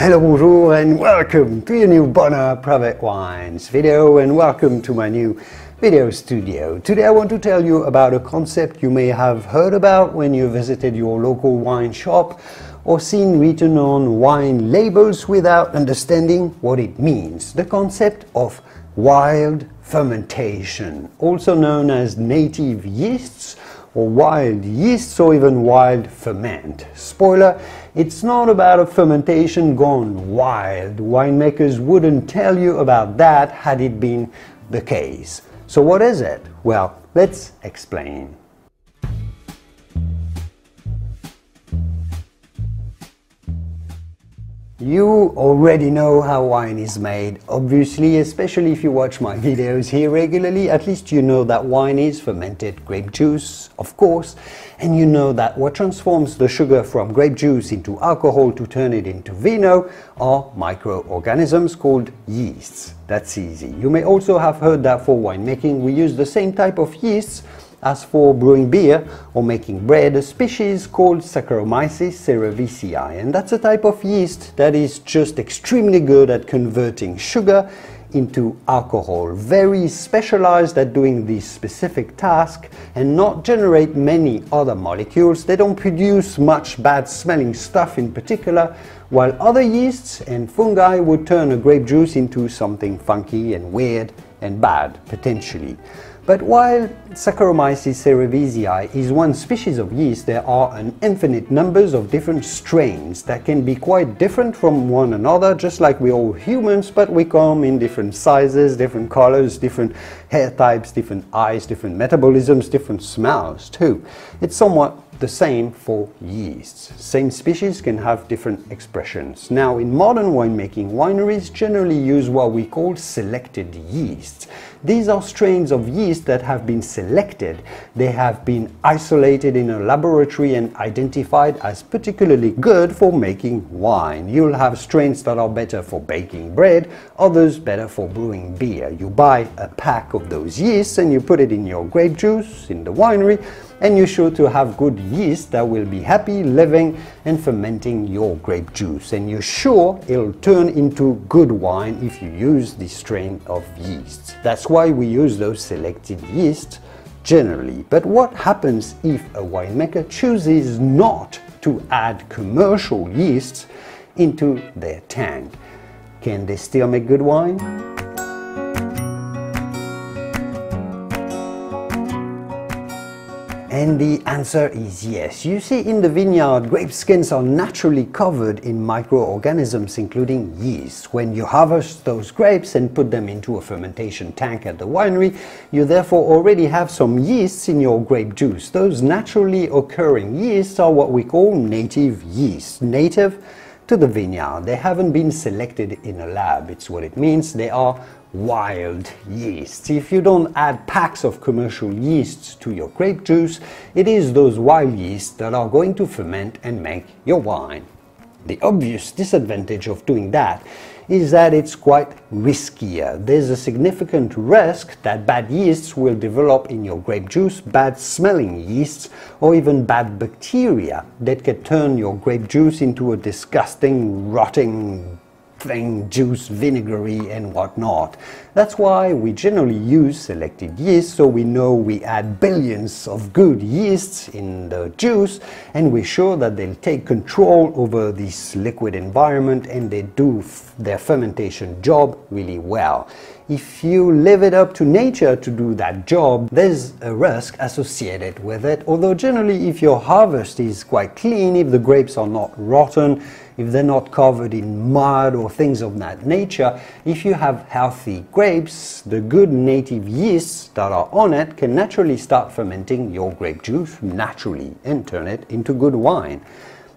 Hello, bonjour, and welcome to your new Bonner Private Wines video, and welcome to my new video studio. Today I want to tell you about a concept you may have heard about when you visited your local wine shop or seen written on wine labels without understanding what it means. The concept of wild fermentation, also known as native yeasts or wild yeasts or even wild ferment. Spoiler, it's not about a fermentation gone wild. Winemakers wouldn't tell you about that had it been the case. So what is it? Well, let's explain. You already know how wine is made, obviously, especially if you watch my videos here regularly. At least you know that wine is fermented grape juice, of course, and you know that what transforms the sugar from grape juice into alcohol to turn it into vino are microorganisms called yeasts. That's easy. You may also have heard that for winemaking we use the same type of yeasts as for brewing beer or making bread, a species called Saccharomyces cerevisiae, and that's a type of yeast that is just extremely good at converting sugar into alcohol, very specialized at doing this specific task and not generate many other molecules. They don't produce much bad smelling stuff in particular, while other yeasts and fungi would turn a grape juice into something funky and weird and bad, potentially. But while Saccharomyces cerevisiae is one species of yeast, there are an infinite numbers of different strains that can be quite different from one another, just like we all humans, but we come in different sizes, different colors, different hair types, different eyes, different metabolisms, different smells too. It's somewhat the same for yeasts. Same species can have different expressions. Now, in modern winemaking, wineries generally use what we call selected yeasts. These are strains of yeast that have been selected. They have been isolated in a laboratory and identified as particularly good for making wine. You'll have strains that are better for baking bread, others better for brewing beer. You buy a pack of those yeasts and you put it in your grape juice in the winery, and you're sure to have good yeast that will be happy living and fermenting your grape juice, and you're sure it'll turn into good wine if you use this strain of yeast. That's why we use those selected yeasts generally. But what happens if a winemaker chooses not to add commercial yeasts into their tank? Can they still make good wine? And the answer is yes. You see, in the vineyard, grape skins are naturally covered in microorganisms, including yeast. When you harvest those grapes and put them into a fermentation tank at the winery, you therefore already have some yeasts in your grape juice. Those naturally occurring yeasts are what we call native yeast. Native to the vineyard. They haven't been selected in a lab. It's what it means. They are wild yeasts. If you don't add packs of commercial yeasts to your grape juice, it is those wild yeasts that are going to ferment and make your wine. The obvious disadvantage of doing that is that it's quite riskier. There's a significant risk that bad yeasts will develop in your grape juice, bad smelling yeasts or even bad bacteria that can turn your grape juice into a disgusting, rotting thing, juice, vinegary and whatnot. That's why we generally use selected yeast, so we know we add billions of good yeasts in the juice and we're sure that they'll take control over this liquid environment and they do their fermentation job really well. If you leave it up to nature to do that job, there's a risk associated with it, although generally if your harvest is quite clean, if the grapes are not rotten, if they're not covered in mud or things of that nature, if you have healthy grapes, the good native yeasts that are on it can naturally start fermenting your grape juice naturally and turn it into good wine.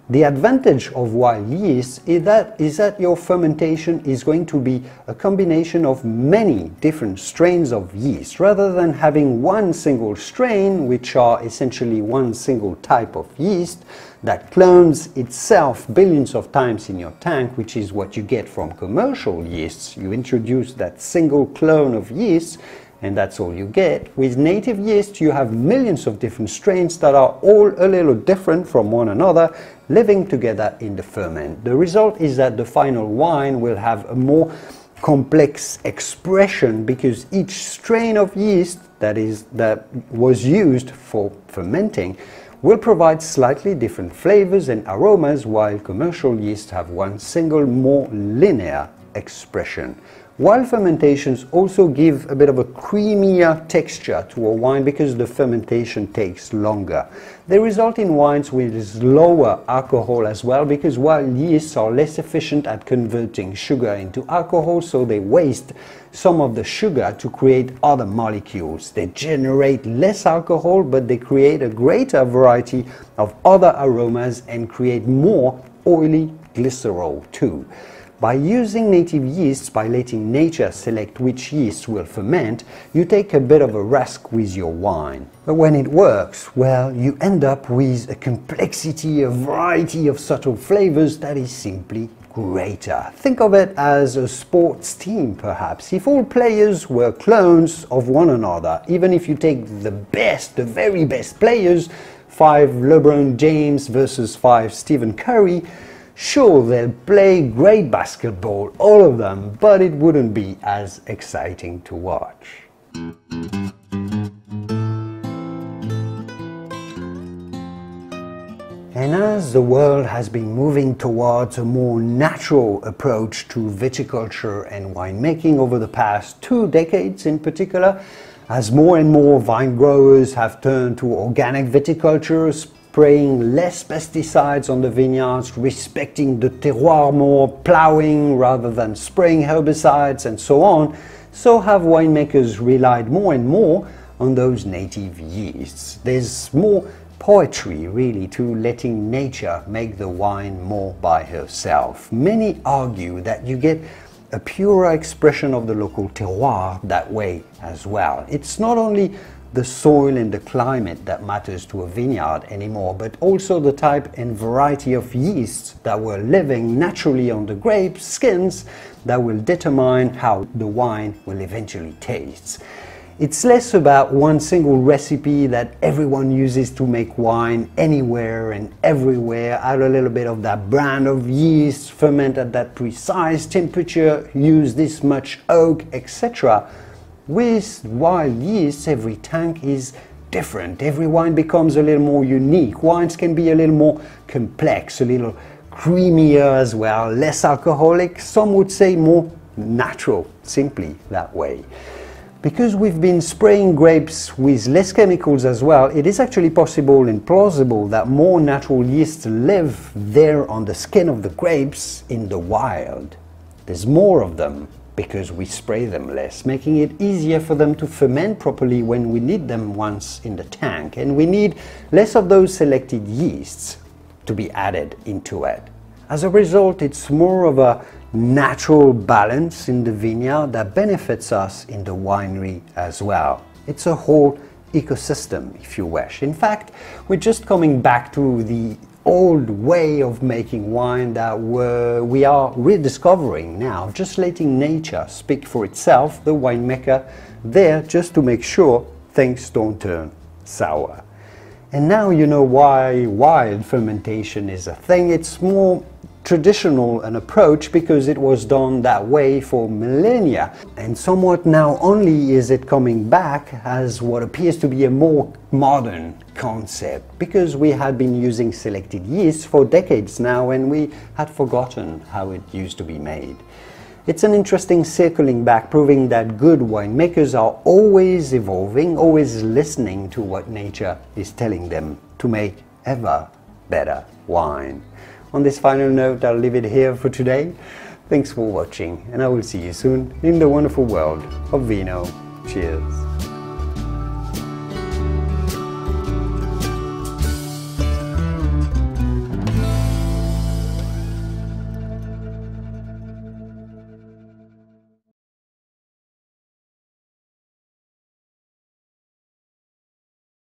The advantage of wild yeast is that your fermentation is going to be a combination of many different strains of yeast rather than having one single strain, which are essentially one single type of yeast that clones itself billions of times in your tank, which is what you get from commercial yeasts. You introduce that single clone of yeast and that's all you get. With native yeast, you have millions of different strains that are all a little different from one another, living together in the ferment. The result is that the final wine will have a more complex expression because each strain of yeast that was used for fermenting will provide slightly different flavors and aromas, while commercial yeast have one single, more linear expression. While fermentations also give a bit of a creamier texture to a wine because the fermentation takes longer. They result in wines with lower alcohol as well, because while yeasts are less efficient at converting sugar into alcohol, so they waste some of the sugar to create other molecules. They generate less alcohol, but they create a greater variety of other aromas and create more oily glycerol too. By using native yeasts, by letting nature select which yeasts will ferment, you take a bit of a risk with your wine. But when it works, well, you end up with a complexity, a variety of subtle flavors that is simply greater. Think of it as a sports team, perhaps. If all players were clones of one another, even if you take the best, the very best players, 5 LeBron James versus 5 Stephen Curry, sure, they'll play great basketball, all of them, but it wouldn't be as exciting to watch. And as the world has been moving towards a more natural approach to viticulture and winemaking over the past 2 decades in particular, as more and more vine growers have turned to organic viticulture, spraying less pesticides on the vineyards, respecting the terroir more, ploughing rather than spraying herbicides and so on, so have winemakers relied more and more on those native yeasts. There's more poetry really to letting nature make the wine more by herself. Many argue that you get a purer expression of the local terroir that way as well. It's not only the soil and the climate that matters to a vineyard anymore, but also the type and variety of yeasts that were living naturally on the grape skins that will determine how the wine will eventually taste. It's less about one single recipe that everyone uses to make wine anywhere and everywhere. Add a little bit of that brand of yeast, ferment at that precise temperature, use this much oak, etc. With wild yeasts, every tank is different. Every wine becomes a little more unique. Wines can be a little more complex, a little creamier as well, less alcoholic, some would say more natural, simply that way. Because we've been spraying grapes with less chemicals as well, it is actually possible and plausible that more natural yeasts live there on the skin of the grapes in the wild. There's more of them, because we spray them less, making it easier for them to ferment properly when we need them once in the tank, and we need less of those selected yeasts to be added into it. As a result, it's more of a natural balance in the vineyard that benefits us in the winery as well. It's a whole ecosystem, if you wish. In fact, we're just coming back to the old way of making wine that we are rediscovering now, just letting nature speak for itself, the winemaker there just to make sure things don't turn sour. And now you know why wild fermentation is a thing. It's more traditional an approach because it was done that way for millennia, and somewhat now only is it coming back as what appears to be a more modern concept, because we had been using selected yeasts for decades now and we had forgotten how it used to be made. It's an interesting circling back, proving that good winemakers are always evolving, always listening to what nature is telling them to make ever better wine. On this final note, I'll leave it here for today. Thanks for watching, and I will see you soon in the wonderful world of Vino. Cheers!